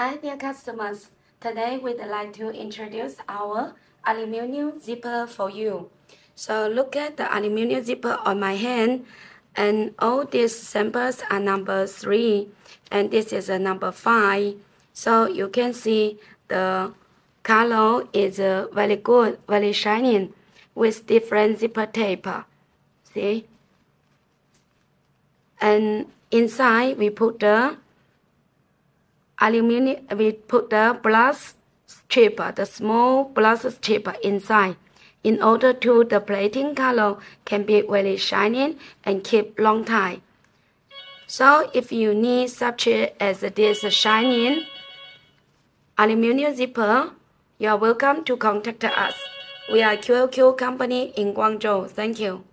Hi dear customers, today we'd like to introduce our aluminum zipper for you. So look at the aluminum zipper on my hand, and all these samples are number 3 and this is a number 5. So you can see the color is very good, very shining with different zipper tape, see? And inside we put the aluminum, we put the brass strip, the small brass strip inside, in order to the plating color can be very shining and keep long time. So if you need such as this shining aluminum zipper, you are welcome to contact us. We are QLQ company in Guangzhou. Thank you.